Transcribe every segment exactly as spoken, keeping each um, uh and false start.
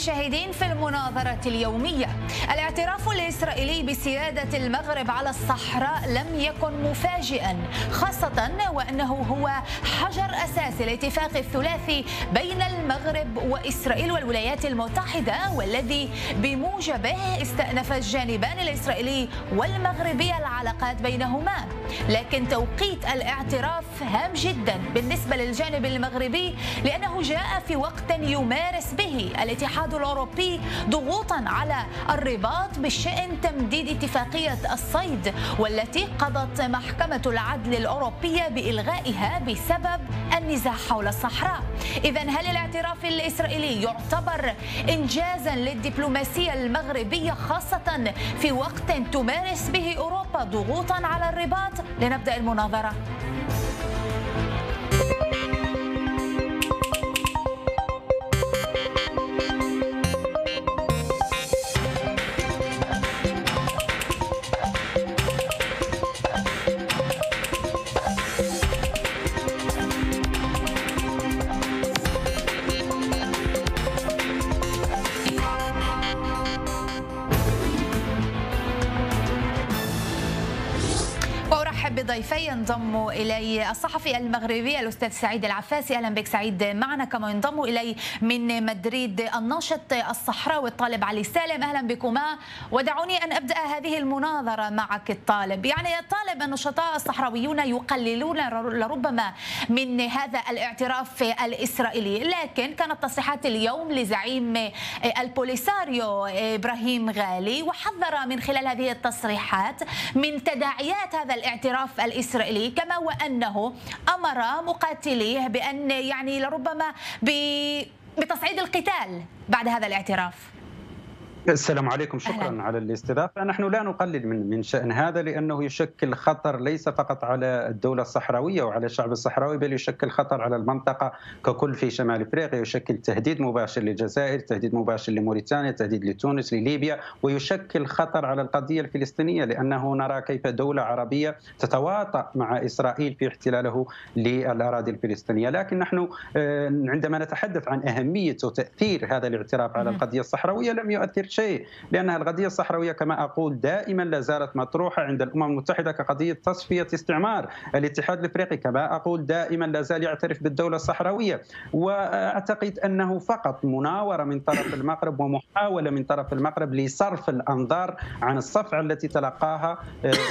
المشاهدين في المناظرة اليومية. الاعتراف الإسرائيلي بسيادة المغرب على الصحراء لم يكن مفاجئا، خاصة وأنه هو حجر أساس الاتفاق الثلاثي بين المغرب وإسرائيل والولايات المتحدة، والذي بموجبه استأنف الجانبان الإسرائيلي والمغربي العلاقات بينهما. لكن توقيت الاعتراف هام جدا بالنسبة للجانب المغربي، لأنه جاء في وقت يمارس به الاتحاد الأوروبي ضغوطا على الرباط بشأن تمديد اتفاقية الصيد، والتي قضت محكمة العدل الأوروبية بإلغائها بسبب النزاع حول الصحراء. إذا هل الاعتراف الإسرائيلي يعتبر إنجازا للدبلوماسية المغربية، خاصة في وقت تمارس به أوروبا ضغوطا على الرباط؟ لنبدأ المناظرة. ضيفي ينضم إلي الصحفي المغربي الأستاذ سعيد العفاسي. أهلا بك سعيد معنا. كما ينضم إلي من مدريد الناشط الصحراوي الطالب علي سالم. أهلا بكما. ودعوني أن أبدأ هذه المناظرة معك الطالب. يعني الطالب النشطاء الصحراويون يقللون لربما من هذا الاعتراف الإسرائيلي، لكن كانت تصريحات اليوم لزعيم البوليساريو إبراهيم غالي، وحذر من خلال هذه التصريحات من تداعيات هذا الاعتراف الإسرائيلي، كما وأنه أمر مقاتليه بأن يعني لربما بتصعيد القتال بعد هذا الاعتراف. السلام عليكم. شكرا أهلا على الاستضافة. نحن لا نقلل من من شأن هذا، لأنه يشكل خطر ليس فقط على الدولة الصحراوية وعلى الشعب الصحراوي، بل يشكل خطر على المنطقة ككل في شمال إفريقيا. يشكل تهديد مباشر للجزائر، تهديد مباشر لموريتانيا، تهديد لتونس، لليبيا، ويشكل خطر على القضية الفلسطينية، لأنه نرى كيف دولة عربية تتواطأ مع إسرائيل في احتلاله للأراضي الفلسطينية. لكن نحن عندما نتحدث عن أهمية وتأثير هذا الاعتراف على القضية الصحراوية لم يؤثر شيء، لأنها القضية الصحراوية كما أقول دائما لا زالت مطروحة عند الأمم المتحدة كقضية تصفية استعمار. الاتحاد الأفريقي كما أقول دائما لا زال يعترف بالدولة الصحراوية، وأعتقد أنه فقط مناورة من طرف المغرب ومحاولة من طرف المغرب لصرف الأنظار عن الصفعة التي تلقاها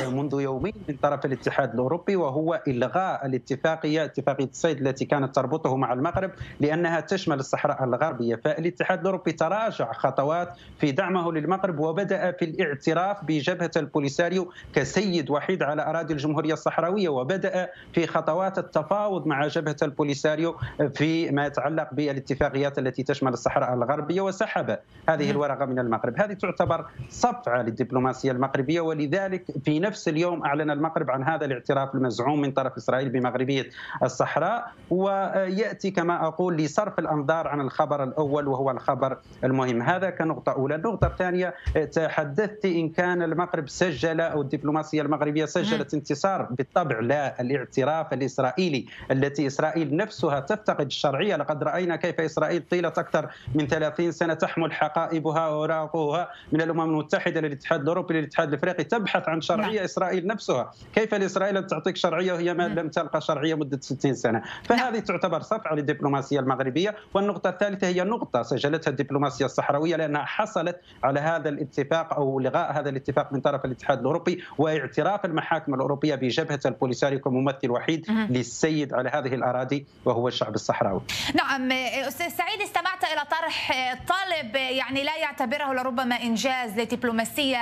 منذ يومين من طرف الاتحاد الأوروبي، وهو إلغاء الاتفاقية اتفاقية الصيد التي كانت تربطه مع المغرب لأنها تشمل الصحراء الغربية. فالاتحاد الأوروبي تراجع خطوات في دعمه للمغرب، وبدأ في الاعتراف بجبهة البوليساريو كسيد وحيد على أراضي الجمهورية الصحراوية، وبدأ في خطوات التفاوض مع جبهة البوليساريو فيما يتعلق بالاتفاقيات التي تشمل الصحراء الغربية، وسحب هذه الورقة من المغرب. هذه تعتبر صفعة للدبلوماسية المغربية، ولذلك في نفس اليوم أعلن المغرب عن هذا الاعتراف المزعوم من طرف إسرائيل بمغربية الصحراء، ويأتي كما أقول لصرف الأنظار عن الخبر الأول وهو الخبر المهم. هذا كنقطة أولى. النقطة الثانية، تحدثت إن كان المغرب سجل أو الدبلوماسية المغربية سجلت انتصار، بالطبع لا. الاعتراف الإسرائيلي التي إسرائيل نفسها تفتقد الشرعية، لقد رأينا كيف إسرائيل طيلة أكثر من ثلاثين سنة تحمل حقائبها وأوراقها من الأمم المتحدة للاتحاد الأوروبي للاتحاد الأفريقي تبحث عن شرعية. إسرائيل نفسها كيف لإسرائيل تعطيك شرعية وهي ما لم تلقى شرعية مدة ستين سنة. فهذه تعتبر صفعة للدبلوماسية المغربية. والنقطة الثالثة هي نقطة سجلتها الدبلوماسية الصحراوية، لأنها حصلت على هذا الاتفاق أو لغاء هذا الاتفاق من طرف الاتحاد الأوروبي، واعتراف المحاكم الأوروبية بجبهة البوليساريو كممثل وحيد للسيد على هذه الأراضي وهو الشعب الصحراوي. نعم أستاذ سعيد، استمعت إلى طرح الطالب يعني لا يعتبره لربما إنجاز للدبلوماسية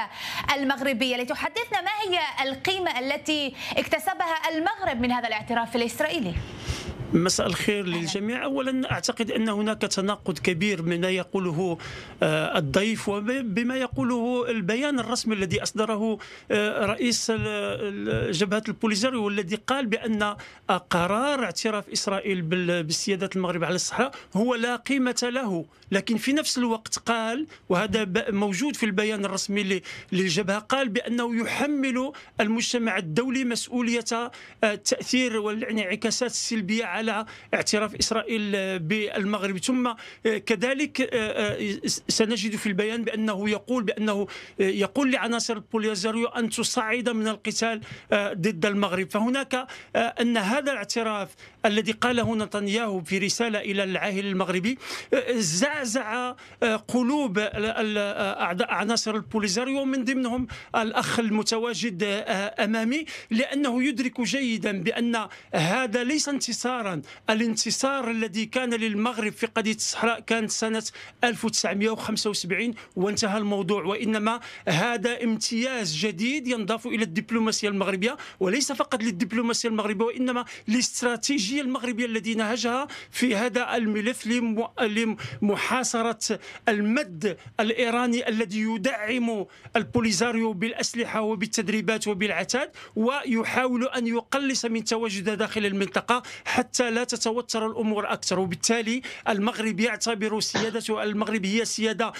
المغربية. لتحدثنا ما هي القيمة التي اكتسبها المغرب من هذا الاعتراف الإسرائيلي؟ مساء الخير للجميع. أولا أعتقد أن هناك تناقض كبير بما يقوله الضيف وبما يقوله البيان الرسمي الذي أصدره رئيس جبهة البوليساريو، والذي قال بأن قرار اعتراف إسرائيل بالسيادة المغرب على الصحراء هو لا قيمة له. لكن في نفس الوقت قال، وهذا موجود في البيان الرسمي للجبهة، قال بأنه يحمل المجتمع الدولي مسؤولية التأثير والانعكاسات السلبية على اعتراف إسرائيل بالمغرب. ثم كذلك سنجد في البيان بأنه يقول بأنه يقول لعناصر البوليساريو أن تصعد من القتال ضد المغرب. فهناك أن هذا الاعتراف الذي قاله نتنياهو في رسالة إلى العاهل المغربي زعزع قلوب عناصر البوليساريو، من ضمنهم الأخ المتواجد أمامي، لأنه يدرك جيدا بأن هذا ليس انتصارا. الانتصار الذي كان للمغرب في قضية الصحراء كانت سنة ألف وتسعمئة وخمسة وسبعين وانتهى الموضوع، وإنما هذا امتياز جديد ينضاف إلى الدبلوماسية المغربية، وليس فقط للدبلوماسية المغربية وإنما الاستراتيجية المغربية التي نهجها في هذا الملف لمحاصرة المد الإيراني الذي يدعم البوليساريو بالأسلحة وبالتدريبات وبالعتاد، ويحاول أن يقلص من تواجده داخل المنطقة حتى لا تتوتر الأمور أكثر. وبالتالي المغرب يعتبر سيادته المغرب هي سيادة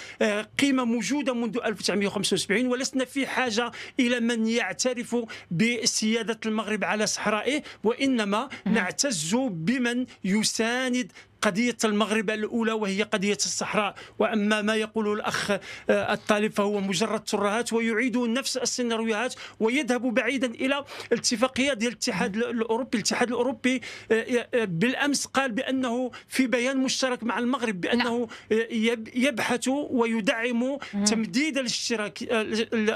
قيمة موجودة منذ ألف وتسعمئة وخمسة وسبعين، ولسنا في حاجة إلى من يعترف بسيادة المغرب على صحرائه، وإنما نعتز بمن يساند قضية المغرب الأولى وهي قضية الصحراء. وأما ما يقوله الأخ الطالب فهو مجرد ترهات، ويعيد نفس السيناريوهات ويذهب بعيدا إلى اتفاقية ديال الاتحاد الأوروبي. الاتحاد الأوروبي بالأمس قال بأنه في بيان مشترك مع المغرب بأنه يبحث ويدعم تمديد الاشتراك. قبل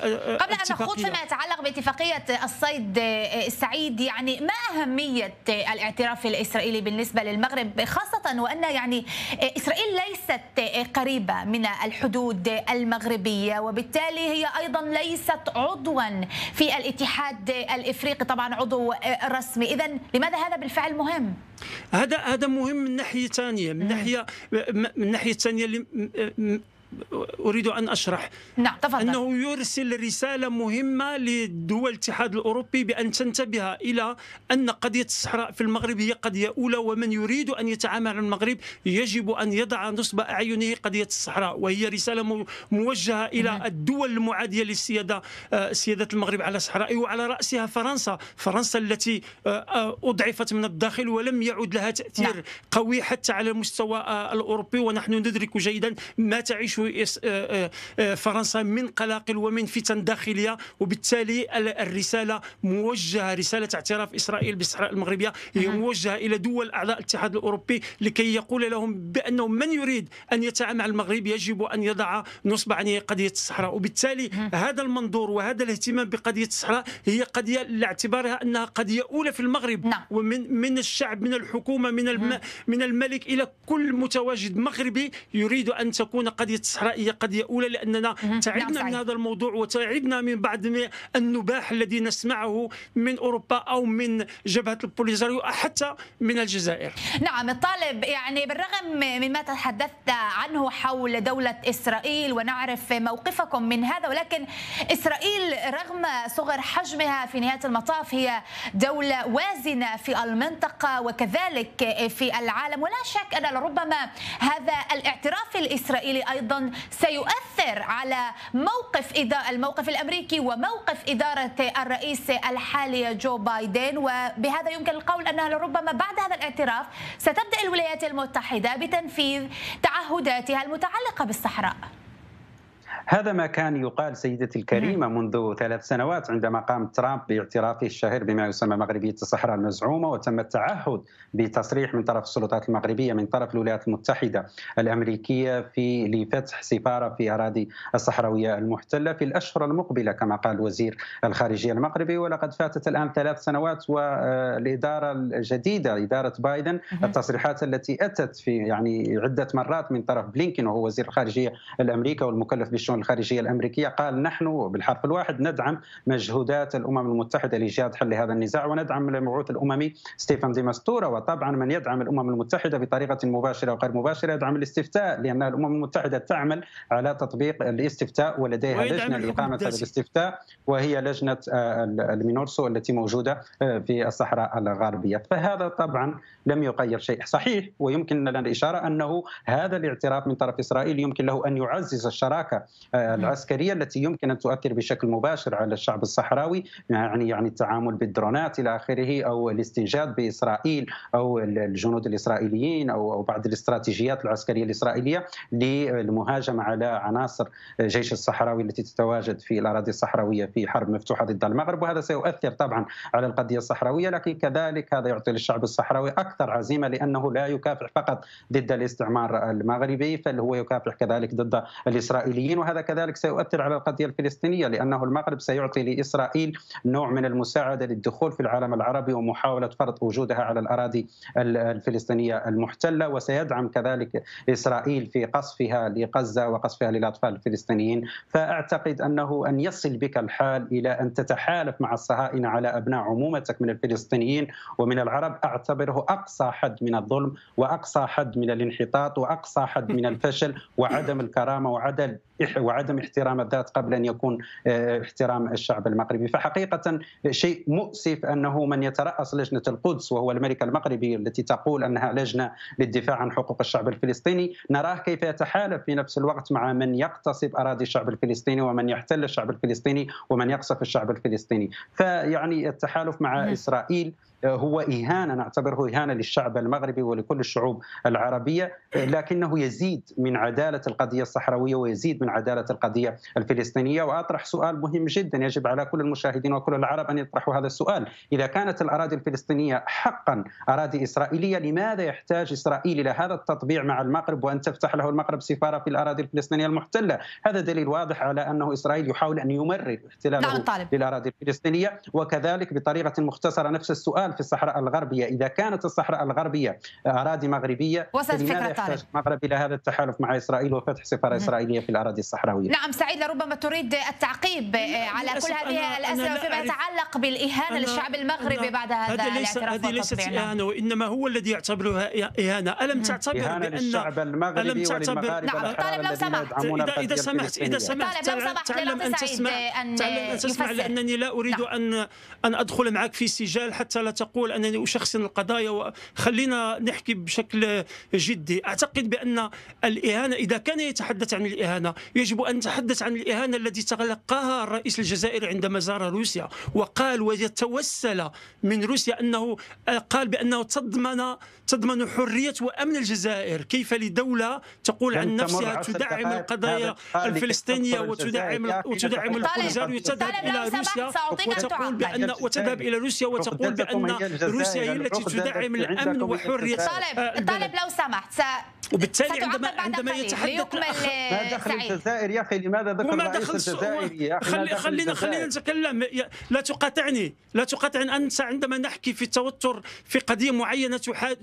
أن نخوض فيما يتعلق باتفاقية الصيد السعيد، يعني ما أهمية الاعتراف الإسرائيلي بالنسبة للمغرب، خاصة وأن يعني إسرائيل ليست قريبة من الحدود المغربية، وبالتالي هي أيضا ليست عضوا في الاتحاد الإفريقي، طبعا عضو رسمي. إذن لماذا هذا بالفعل مهم؟ هذا هذا مهم من ناحية ثانية، من ناحية من ناحية ثانية أريد أن أشرح. نعم تفضل. أنه يرسل رسالة مهمة لدول الاتحاد الأوروبي بأن تنتبه إلى أن قضية الصحراء في المغرب هي قضية أولى، ومن يريد أن يتعامل مع المغرب يجب أن يضع نصب أعينه قضية الصحراء. وهي رسالة موجهة إلى الدول المعادية للسيادة سيادة المغرب على صحرائه، وعلى رأسها فرنسا فرنسا التي أضعفت من الداخل ولم يعد لها تأثير نعم. قوي حتى على المستوى الأوروبي. ونحن ندرك جيدا ما تعيش فرنسا من قلاقل ومن فتن داخلية، وبالتالي الرسالة موجهة، رسالة اعتراف إسرائيل بالصحراء المغربية هي موجهة إلى دول أعضاء الاتحاد الأوروبي لكي يقول لهم بأنه من يريد أن يتعامل مع المغرب يجب أن يضع نصب عنه قضية الصحراء. وبالتالي هذا المنظور وهذا الاهتمام بقضية الصحراء هي قضية لاعتبارها أنها قضية أولى في المغرب، ومن من الشعب من الحكومة من من الملك إلى كل متواجد مغربي يريد أن تكون قضية الصحراء هي قضية أولى، لأننا تعبنا من هذا الموضوع وتعبنا من بعض النباح الذي نسمعه من أوروبا أو من جبهة البوليساريو حتى من الجزائر. نعم الطالب، يعني بالرغم مما تحدثت عنه حول دولة إسرائيل ونعرف موقفكم من هذا، ولكن إسرائيل رغم صغر حجمها في نهاية المطاف هي دولة وازنة في المنطقة وكذلك في العالم، ولا شك أن لربما هذا الاعتراف الإسرائيلي أيضا سيؤثر على موقف الموقف الأمريكي وموقف إدارة الرئيس الحالي جو بايدن، وبهذا يمكن القول أنها لربما بعد هذا الاعتراف ستبدأ الولايات المتحدة بتنفيذ تعهداتها المتعلقة بالصحراء. هذا ما كان يقال سيدتي الكريمة منذ ثلاث سنوات عندما قام ترامب باعترافه الشهير بما يسمى مغربية الصحراء المزعومة، وتم التعهد بتصريح من طرف السلطات المغربية من طرف الولايات المتحدة الأمريكية في لفتح سفارة في أراضي الصحراوية المحتلة في الأشهر المقبلة كما قال وزير الخارجية المغربي. ولقد فاتت الآن ثلاث سنوات والإدارة الجديدة إدارة بايدن التصريحات التي أتت في يعني عدة مرات من طرف بلينكن وهو وزير الخارجية الأمريكي والمكلف بالشؤون الخارجية الأمريكية قال نحن بالحرف الواحد ندعم مجهودات الأمم المتحدة لإيجاد حل هذا النزاع وندعم المبعوث الأممي ستيفان دي ميستورا. وطبعا من يدعم الأمم المتحدة بطريقة مباشرة وغير مباشرة يدعم الاستفتاء، لأن الأمم المتحدة تعمل على تطبيق الاستفتاء ولديها لجنة لإقامة هذا الاستفتاء وهي لجنة المينورسو التي موجودة في الصحراء الغربية. فهذا طبعا لم يغير شيء. صحيح ويمكن لنا الإشارة أنه هذا الاعتراف من طرف إسرائيل يمكن له أن يعزز الشراكة العسكرية التي يمكن أن تؤثر بشكل مباشر على الشعب الصحراوي، يعني يعني التعامل بالدرونات إلى آخره، أو الاستنجاد بإسرائيل أو الجنود الإسرائيليين أو بعض الاستراتيجيات العسكرية الإسرائيلية للمهاجمة على عناصر الجيش الصحراوي التي تتواجد في الأراضي الصحراوية في حرب مفتوحة ضد المغرب. وهذا سيؤثر طبعا على القضية الصحراوية، لكن كذلك هذا يعطي للشعب الصحراوي أكثر عزيمة، لأنه لا يكافح فقط ضد الاستعمار المغربي، بل هو يكافح كذلك ضد الإسرائيليين. وهذا كذلك سيؤثر على القضية الفلسطينية، لأنه المغرب سيعطي لإسرائيل نوع من المساعدة للدخول في العالم العربي ومحاولة فرض وجودها على الأراضي الفلسطينية المحتلة، وسيدعم كذلك إسرائيل في قصفها لغزة وقصفها للأطفال الفلسطينيين. فأعتقد أنه أن يصل بك الحال إلى أن تتحالف مع الصهاينة على أبناء عمومتك من الفلسطينيين ومن العرب، أعتبره أقصى حد من الظلم وأقصى حد من الانحطاط وأقصى حد من الفشل وعدم الكرامة وعدم وعدم احترام الذات قبل أن يكون احترام الشعب المغربي. فحقيقة شيء مؤسف أنه من يترأس لجنة القدس وهو الملك المغربي التي تقول أنها لجنة للدفاع عن حقوق الشعب الفلسطيني، نراه كيف يتحالف في نفس الوقت مع من يقتصب أراضي الشعب الفلسطيني ومن يحتل الشعب الفلسطيني ومن يقصف الشعب الفلسطيني. فيعني التحالف مع إسرائيل هو إهانة، نعتبره إهانة للشعب المغربي ولكل الشعوب العربية، لكنه يزيد من عدالة القضية الصحراوية ويزيد من عدالة القضية الفلسطينية. وأطرح سؤال مهم جدا يجب على كل المشاهدين وكل العرب أن يطرحوا هذا السؤال: إذا كانت الأراضي الفلسطينية حقا أراضي إسرائيلية، لماذا يحتاج إسرائيل إلى هذا التطبيع مع المغرب وأن تفتح له المغرب سفارة في الأراضي الفلسطينية المحتلة؟ هذا دليل واضح على أنه إسرائيل يحاول أن يمرر احتلاله للأراضي الفلسطينية. وكذلك بطريقة مختصرة نفس السؤال في الصحراء الغربية: إذا كانت الصحراء الغربية أراضي مغربية، لماذا يحتاج المغرب إلى هذا التحالف مع إسرائيل وفتح سفارة إسرائيلية في الأراضي الصحراوية؟ نعم سعيد، لربما تريد التعقيب على كل هذه الأسئلة فيما يتعلق بالإهانة للشعب المغربي بعد هذا الاعتراف. هذه ليست إهانة، وإنما هو الذي يعتبرها إهانة. ألم تعتبر بأن الشعب المغربي وللمغاربة؟ نعم طالب لو سمحت، إذا سمحت إذا سمحت تعلم أن تسمع تعلم أن تسمع لأنني لا أريد أن أن أدخل معك في سجال حتى لا تقول أنني أشخصن القضايا، وخلينا نحكي بشكل جدي. أعتقد بأن الإهانة، إذا كان يتحدث عن الإهانة، يجب أن نتحدث عن الإهانة التي تلقاها الرئيس الجزائري عندما زار روسيا، وقال ويتوسل من روسيا أنه قال بأنه تضمن تضمن حرية وأمن الجزائر. كيف لدولة تقول عن نفسها تدعم القضايا الفلسطينية وتدعم وتدعم البوليساريو وتذهب إلى روسيا وتقول بأن وتذهب إلى روسيا وتقول بأن روسيا هي التي تدعم الأمن وحرية طالب طالب لو سمحت. وبالتالي عندما عندما يتحدث الأخ ما دخل الجزائر يا أخي، لماذا ذكر الرئيس الجزائري يا أخي؟ خلينا خلينا نتكلم، لا تقاطعني لا تقاطعني أنت عندما نحكي في التوتر في قضية معينة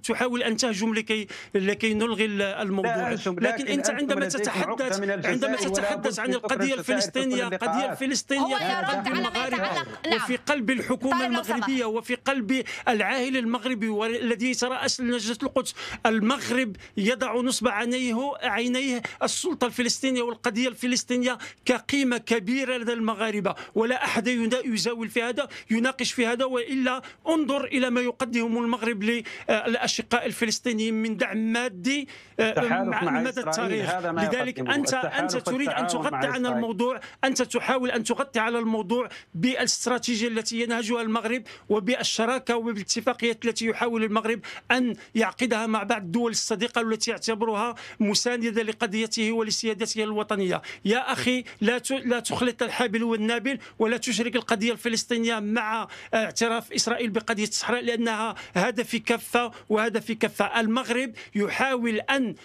تحاول أن تهجم لكي لكي نلغي الموضوع. لكن أنت عندما تتحدث عندما تتحدث عن القضية الفلسطينية القضية الفلسطينية في المغاربة وفي قلب الحكومة المغربية وفي قلب العاهل المغربي والذي يترأس لجنة القدس، المغرب يضع نصب عينيه عينيه السلطة الفلسطينية والقضية الفلسطينية كقيمة كبيرة لدى المغاربة، ولا أحد يزاول في هذا يناقش في هذا. وإلا انظر إلى ما يقدم المغرب للأشقاء الفلسطينيين من دعم مادي مدى التاريخ. لذلك أنت أنت تريد أن تغطي على الموضوع، أنت تحاول أن تغطي على الموضوع بالاستراتيجية التي ينهجها المغرب وبالشراكة وبالاتفاقيات التي يحاول المغرب أن يعقدها مع بعض الدول الصديقة والتي يعتبرها مساندة لقضيته ولسيادته الوطنية. يا أخي لا لا تخلط الحابل والنابل، ولا تشرك القضية الفلسطينية مع اعتراف إسرائيل بقضية الصحراء، لأنها هذا في كفة وهذا في كفة. المغرب يحاول أن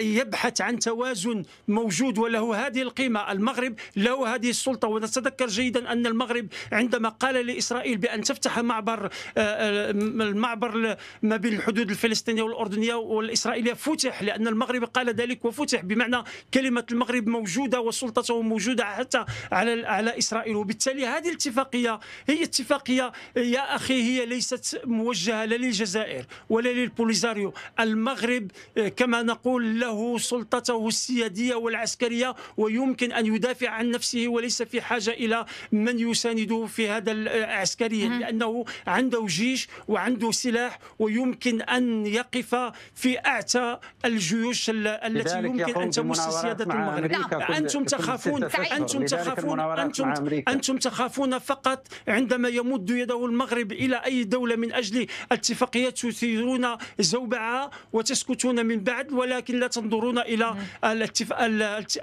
يبحث عن توازن موجود، وله هذه القيمة، المغرب له هذه السلطة. ونتذكر جيدا أن المغرب عندما قال لإسرائيل بأن تفتح معبر المعبر ما بين الحدود الفلسطينية والأردنية والإسرائيلية، فتح، لأن المغرب قال ذلك وفتح، بمعنى كلمة المغرب موجودة وسلطته موجودة حتى على على إسرائيل. وبالتالي هذه الاتفاقية هي اتفاقية يا أخي هي ليست موجهة لا للجزائر ولا للبوليساريو. المغرب كما نقول له سلطته السيادية والعسكرية، ويمكن أن يدافع عن نفسه وليس في حاجة إلى من يسانده في هذا العسكريا، لأنه عنده جيش وعنده سلاح ويمكن أن يقف في أعتى الجيوش التي يمكن أن تمس سيادة المغرب. أنتم تخافون أنتم تخافون أنتم أنتم تخافون فقط عندما يمد يده المغرب إلى أي دولة من أجل اتفاقيات تثيرون زوبعة وتسكتون من بعد، ولكن لا تنظرون إلى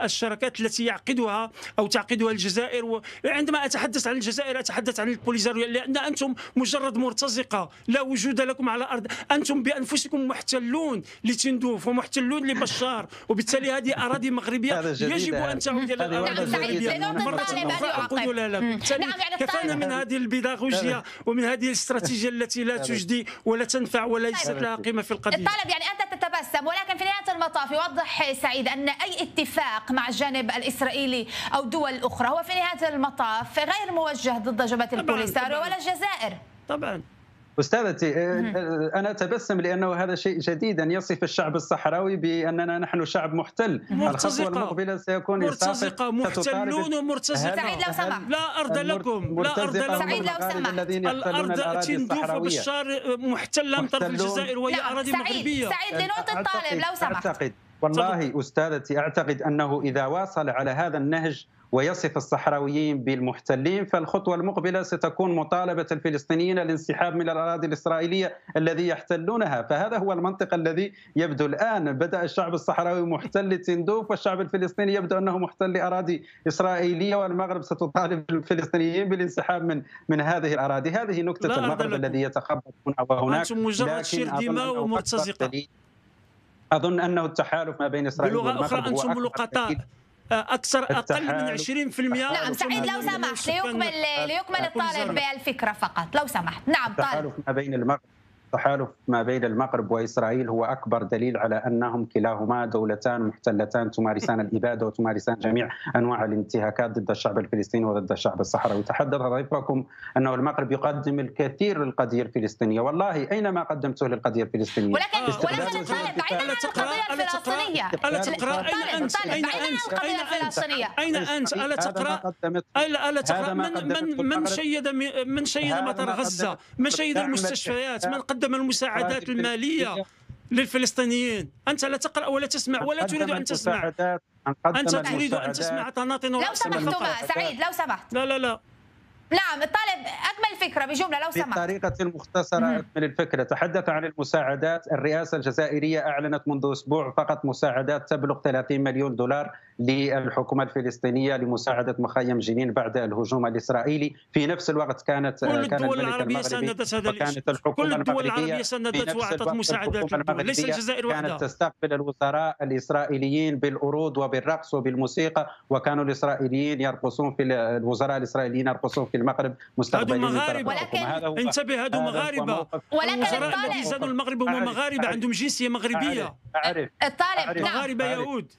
الشراكات التي يعقدها أو تعقدها الجزائر. عندما أتحدث عن الجزائر أتحدث عن البوليساريو، لأن أنتم مجرد مرتزقة لا وجود لكم على الأرض. أنتم بأنفسكم محتلون لتندوف ومحتلون لبشار، وبالتالي هذه أراضي مغربية يجب أن تعود إلى الأراضي المغربية. مرة أخرى أقول لا لا، بالتالي كفانا من هذه البيداغوجيا ومن هذه الاستراتيجية التي لا تجدي ولا تنفع وليست لها قيمة في القضية. الطالب يعني أنت تتبسم، ولكن في نهاية المطاف يوضح سعيد أن أي اتفاق مع الجانب الإسرائيلي أو دول أخرى هو في نهاية المطاف غير موجه ضد جبهة البوليساريو ولا الجزائر. طبعا أستاذتي أنا أتبسم لأنه هذا شيء جديد أن يصف الشعب الصحراوي بأننا نحن شعب محتل. الخطوة المقبلة سيكون مرتزقة، محتلون ومرتزقة. سعيد لو سمح، لا أرض لكم، لا أرض لكم. سعيد لو سمح، الأرض تندوف وبشار محتلة من طرف الجزائر وهي أراضي مغربية. سعيد لنقطة الطالب لو سمحت. والله أستاذتي أعتقد أنه إذا واصل على هذا النهج ويصف الصحراويين بالمحتلين فالخطوة المقبلة ستكون مطالبة الفلسطينيين الانسحاب من الأراضي الإسرائيلية الذي يحتلونها، فهذا هو المنطق الذي يبدو الآن. بدأ الشعب الصحراوي محتل تندوف والشعب الفلسطيني يبدو أنه محتل أراضي إسرائيلية، والمغرب ستطالب الفلسطينيين بالانسحاب من من هذه الأراضي. هذه نكتة المغرب الذي يتخبط هنا وهناك. أنتم مجرد شير دماء ومرتزقة. أظن أنه التحالف ما بين إسرائيل والمغرب بلغة أخرى أنتم ملقطاء أكثر أقل من عشرين بالمئة. نعم سعيد لو سمحت ليكمل ليكمل الطالب بالفكرة فقط لو سمحت. نعم طالب. التحالف ما بين المغرب التحالف ما بين المغرب وإسرائيل هو أكبر دليل على أنهم كلاهما دولتان محتلتان تمارسان الإبادة وتمارسان جميع أنواع الانتهاكات ضد الشعب الفلسطيني وضد الشعب الصحراوي. تحدث ضيفكم أنه المغرب يقدم الكثير للقضية الفلسطينية، والله أينما قدمته للقضية الفلسطينية. ولكن ولكن طالب بعيدا عن القضية الفلسطينية. ألا تقرأ أين أنت؟ أين أنت؟ أين أنت؟ أين أنت؟ ألا تقرأ؟ ألا تقرأ من من شيد من شيد مطار غزة؟ من شيد المستشفيات؟ من قدم قدم المساعدات المالية للفلسطينيين؟ أنت لا تقرأ ولا تسمع ولا تريد أن تسمع. أنت تريد أن تسمع طناطن ورأس من الخطأ. لو سمحت سعيد لو سمحت. لا لا لا. نعم الطالب أكمل الفكرة بجملة لو سمحت. بطريقة مختصرة أكمل الفكرة. تحدث عن المساعدات. الرئاسة الجزائرية أعلنت منذ أسبوع فقط مساعدات تبلغ ثلاثين مليون دولار للحكومة الفلسطينية لمساعدة مخيم جنين بعد الهجوم الإسرائيلي. في نفس الوقت كانت كل الدول العربية ساندت هذا الشيء. كل الدول العربية ساندت وأعطت مساعدات، ليس الجزائر وحدها. كانت تستقبل الوزراء الإسرائيليين بالأرود وبالرقص وبالموسيقى، وكانوا الإسرائيليين يرقصون في الوزراء الإسرائيليين يرقصون في المغرب مستقبلين. هذو مغاربة، ولكن انتبه هذو مغاربة. وزراء الإنسان المغرب هم مغاربة عندهم جنسية مغربية. الطالب نعم مغاربة يهود.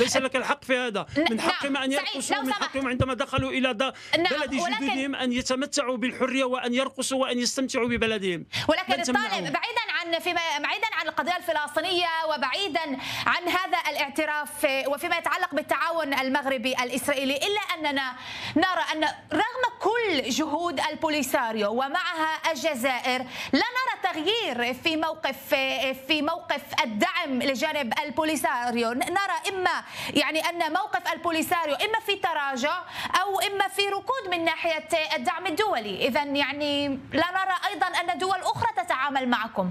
ليس لك الحق في هذا. من حقهم أن يرقصوا، من حقهم عندما دخلوا إلى بلد جدودهم أن يتمتعوا بالحرية وأن يرقصوا وأن يستمتعوا ببلدهم. ولكن الطالب بعيدا عن فيما بعيدا عن القضية الفلسطينية وبعيدا عن هذا الاعتراف وفيما يتعلق بالتعاون المغربي الإسرائيلي، إلا أننا نرى أن رغم كل جهود البوليساريو ومعها الجزائر لا نرى تغيير في موقف في موقف الدعم لجانب البوليساريو. نرى إما يعني أن موقف البوليساريو إما في تراجع أو إما في ركود من ناحية الدعم الدولي. إذا يعني لا نرى أيضا أن دول أخرى تتعامل معكم.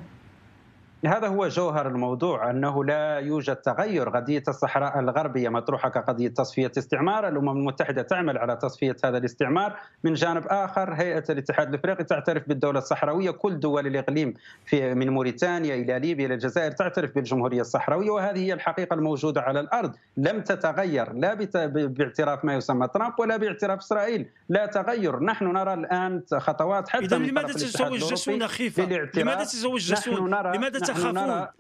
هذا هو جوهر الموضوع، أنه لا يوجد تغير. قضية الصحراء الغربية مطروحة كقضية تصفية استعمار. الأمم المتحدة تعمل على تصفية هذا الاستعمار. من جانب آخر هيئة الاتحاد الأفريقي تعترف بالدولة الصحراوية. كل دول الإقليم في من موريتانيا إلى ليبيا إلى الجزائر تعترف بالجمهورية الصحراوية، وهذه هي الحقيقة الموجودة على الأرض. لم تتغير لا باعتراف ما يسمى ترامب ولا باعتراف إسرائيل. لا تغير. نحن نرى الآن خطوات حتى من طرف الاتحاد الأوروبي. لماذا تزوج جسون؟ لماذا تخافون؟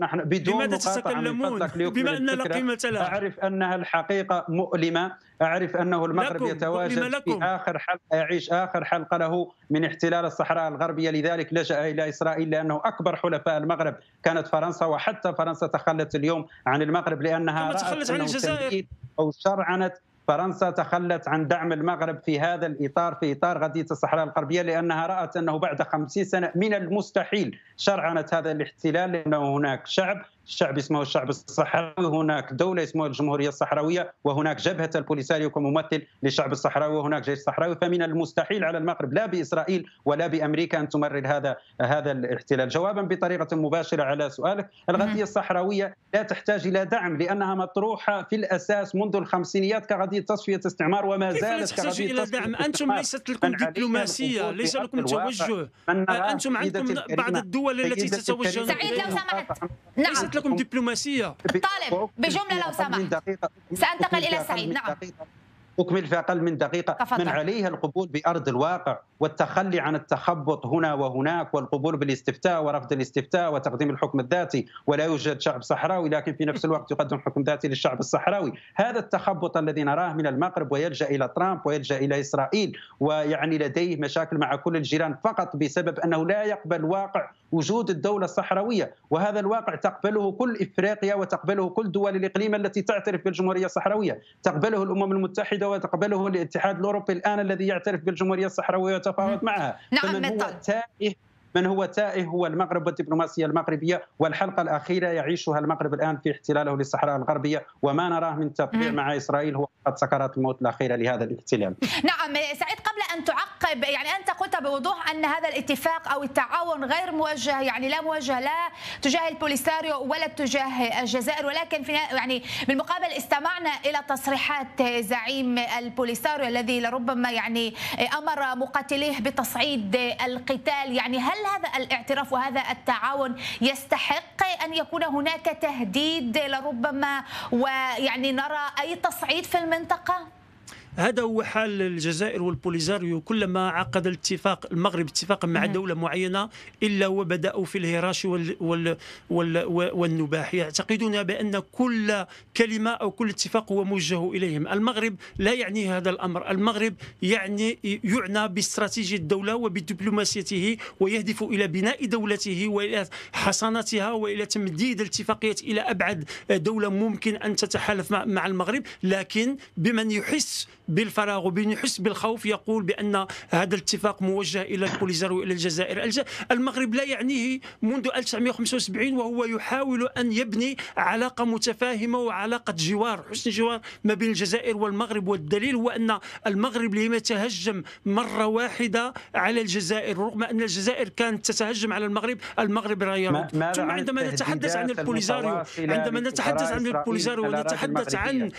نحن بدون لماذا تتكلمون بما أن لا قيمة لها؟ أعرف أنها الحقيقة مؤلمة. أعرف أنه المغرب يتواجد في آخر حلقة يعيش آخر حلقة له من احتلال الصحراء الغربية، لذلك لجأ إلى إسرائيل لأنه أكبر حلفاء المغرب كانت فرنسا، وحتى فرنسا تخلت اليوم عن المغرب لأنها رأت أنه تمديد أو شرعنة فرنسا تخلت عن دعم المغرب في هذا الإطار، في إطار غزية الصحراء الغربية، لأنها رأت أنه بعد خمسين سنة من المستحيل شرعنة هذا الاحتلال، لأنه هناك شعب الشعب اسمه الشعب الصحراوي، هناك دولة اسمها الجمهورية الصحراوية، وهناك جبهة البوليساريو كممثل للشعب الصحراوي، وهناك جيش صحراوي. فمن المستحيل على المغرب لا بإسرائيل ولا بأمريكا أن تمرر هذا هذا الاحتلال. جوابا بطريقة مباشرة على سؤالك، الغزية الصحراوية لا تحتاج إلى دعم لأنها مطروحة في الأساس منذ الخمسينيات كغزية تصفية استعمار، وما زالت تحتاج إلى دعم. أنتم ليست لكم دبلوماسية، ليس لكم توجه، أنتم عندكم بعض الدول التي تتوجه. سعيد لو سمحت، نعم، لكم دبلوماسية. طالب بجملة لو سمحت، سأنتقل إلى سعيد. نعم، أكمل في أقل من دقيقة. من عليها القبول بأرض الواقع والتخلي عن التخبط هنا وهناك، والقبول بالاستفتاء ورفض الاستفتاء وتقديم الحكم الذاتي، ولا يوجد شعب صحراوي لكن في نفس الوقت يقدم حكم ذاتي للشعب الصحراوي. هذا التخبط الذي نراه من المغرب ويلجأ إلى ترامب ويلجأ إلى إسرائيل، ويعني لديه مشاكل مع كل الجيران فقط بسبب أنه لا يقبل واقع وجود الدولة الصحراوية، وهذا الواقع تقبله كل إفريقيا وتقبله كل دول الإقليم التي تعترف بالجمهورية الصحراوية، تقبله الأمم المتحدة وتقبله الاتحاد الأوروبي الآن الذي يعترف بالجمهورية الصحراوية ويتفاوض معها. فمن هو تائه من هو تائه هو المغرب والدبلوماسية المغربية، والحلقة الأخيرة يعيشها المغرب الآن في احتلاله للصحراء الغربية، وما نراه من تطبيع مع إسرائيل هو فقط سكرات الموت الأخيرة لهذا الاحتلال. نعم سعيد، قبل أن تعقب، يعني أنت قلت بوضوح أن هذا الاتفاق أو التعاون غير موجه، يعني لا موجه لا تجاه البوليساريو ولا تجاه الجزائر، ولكن في يعني بالمقابل استمعنا إلى تصريحات زعيم البوليساريو الذي لربما يعني أمر مقاتليه بتصعيد القتال. يعني هل هذا الاعتراف وهذا التعاون يستحق أن يكون هناك تهديد لربما، ويعني نرى أي تصعيد في المنطقة؟ هذا هو حال الجزائر والبوليساريو، كلما عقد الاتفاق المغرب اتفاقا مع دولة معينة إلا وبدأوا في الهراش وال وال وال والنباح، يعتقدون بأن كل كلمة أو كل اتفاق هو موجه إليهم. المغرب لا يعني هذا الأمر، المغرب يعني يعنى باستراتيجية الدولة وبدبلوماسيته، ويهدف إلى بناء دولته وإلى حصانتها وإلى تمديد الاتفاقيات إلى أبعد دولة ممكن أن تتحالف مع المغرب. لكن بمن يحس بالفراغ وبين يحس بالخوف يقول بأن هذا الاتفاق موجه إلى البوليساريو وإلى الجزائر. المغرب لا يعنيه منذ ألف وتسعمئة وخمسة وسبعين، وهو يحاول أن يبني علاقة متفاهمة وعلاقة جوار، حسن جوار ما بين الجزائر والمغرب. والدليل هو أن المغرب لم يتهجم مرة واحدة على الجزائر، رغم أن الجزائر كانت تتهجم على المغرب، المغرب لا يرد. ثم عندما نتحدث عن البوليساريو عندما نتحدث عن البوليساريو ونتحدث عن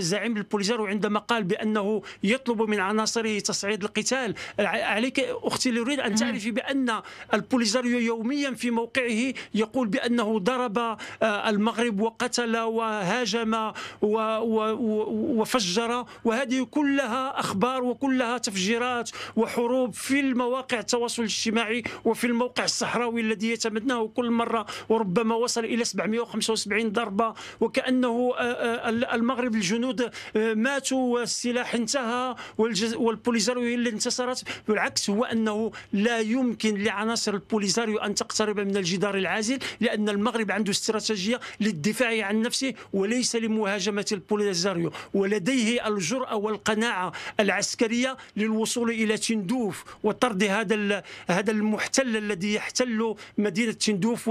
زعيم البوليساريو عند عندما قال بأنه يطلب من عناصره تصعيد القتال، عليك أختي لأريد أن تعرفي بأن البوليساريو يوميا في موقعه يقول بأنه ضرب المغرب وقتل وهاجم وفجر، وهذه كلها أخبار وكلها تفجيرات وحروب في المواقع التواصل الاجتماعي وفي الموقع الصحراوي الذي يتمناه كل مرة، وربما وصل إلى سبعمئة وخمسة وسبعين ضربة، وكأنه المغرب الجنود ماتوا والسلاح انتهى والبوليساريو هي اللي انتصرت. بالعكس، هو أنه لا يمكن لعناصر البوليساريو أن تقترب من الجدار العازل، لأن المغرب عنده استراتيجية للدفاع عن نفسه وليس لمهاجمة البوليساريو، ولديه الجرأة والقناعة العسكرية للوصول إلى تندوف وطرد هذا هذا المحتل الذي يحتل مدينة تندوف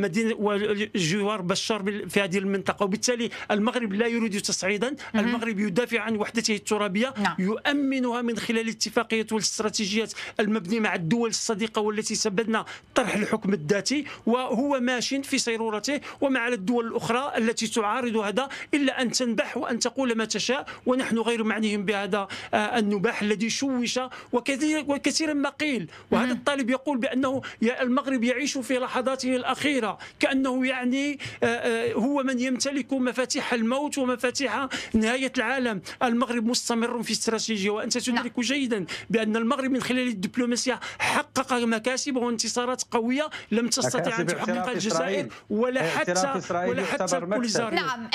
ومدينة وجوار بشار في هذه المنطقة. وبالتالي المغرب لا يريد تصعيدا، المغرب يدافع عن وحدته الترابية، نعم، يؤمنها من خلال اتفاقيات والاستراتيجيات المبنية مع الدول الصديقة والتي سببنا طرح الحكم الذاتي، وهو ماش في سيرورته. وما على الدول الأخرى التي تعارض هذا إلا أن تنبح وأن تقول ما تشاء، ونحن غير معنيين بهذا النباح الذي شوش وكثير وكثيرا ما قيل. وهذا الطالب يقول بأنه المغرب يعيش في لحظاته الأخيرة، كأنه يعني هو من يمتلك مفاتيح الموت ومفاتيح نهاية العالم. المغرب مستمر في استراتيجية، وأنت تدرك جيدا بأن المغرب من خلال الدبلوماسية حقق مكاسب وانتصارات قوية لم تستطع أن تحققها الجزائر ولا حتى ولا حتى البوليساريو. نعم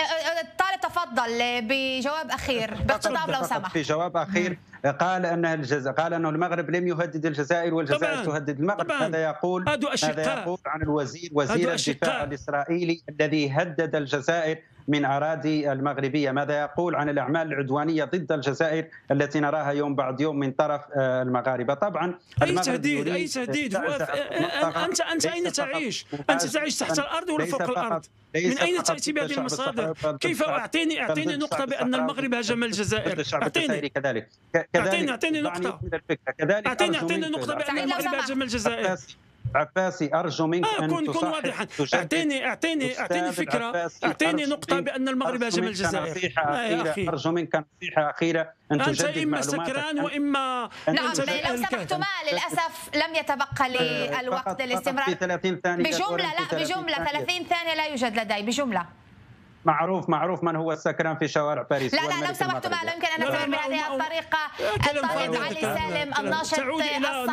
طارق، تفضل بجواب أخير باختصار لو سمحت. في جواب أخير قال أن الجزائر قال أنه المغرب لم يهدد الجزائر والجزائر تهدد المغرب. هذا يقول هذا يقول عن الوزير وزير الدفاع الإسرائيلي الذي هدد الجزائر من أراضي المغربية، ماذا يقول عن الأعمال العدوانية ضد الجزائر التي نراها يوم بعد يوم من طرف المغاربة؟ طبعا أي تهديد أي تهديد أنت أنت أين تعيش؟ أنت تعيش تحت الأرض ولا فوق الأرض؟ من أين تأتي بهذه المصادر؟ كيف أعطيني أعطيني نقطة بأن المغرب هجم الجزائر؟ أعطيني كذلك أعطيني أعطيني نقطة أعطيني أعطيني نقطة بأن المغرب هجم الجزائر. عفاسي أرجو منك آه أن كن واضحا، أعطيني أعطيني أعطيني فكرة، أعطيني نقطة بأن المغرب هاجم الجزائر. آه أرجو منك نصيحة أخيرة أن أنت إما سكران وإما نعم لو سمحتما، للأسف لم يتبقى لي الوقت للاستمرار. بجملة لا بجملة ثلاثين ثانية لا يوجد لدي بجملة. معروف معروف من هو السكران في شوارع باريس. لا لا لو سمحت ما لا يمكن أن نستمر بهذه الطريقة. الطالب علي سالم الناشط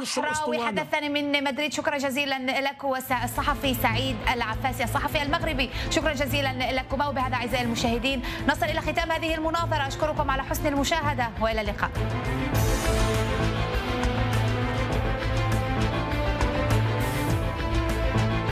الصحراوي حدثني من مدريد، شكرا جزيلا لك. والصحفي سعيد العفاسي الصحفي المغربي، شكرا جزيلا لكما. وبهذا أعزائي المشاهدين نصل إلى ختام هذه المناظرة، أشكركم على حسن المشاهدة وإلى اللقاء.